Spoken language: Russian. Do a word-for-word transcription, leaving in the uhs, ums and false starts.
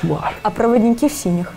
Кошмар. А проводники в синих?